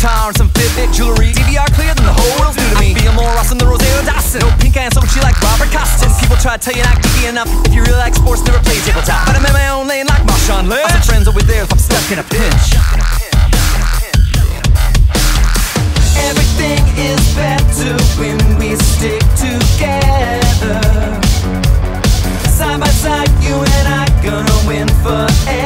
guitar and some FitBit jewelry. DVR clear than the whole world's new to me. I feel more awesome than Rosario Dawson. No pink eye and so she like Robert Costas. People try to tell you not geeky enough. If you really like sports, never play tabletop. But I'm in my own lane like Marshawn Lynch. I'll friends over there if I'm stuck in a pinch. Everything is better when we stick together. Side by side, you and I gonna win forever.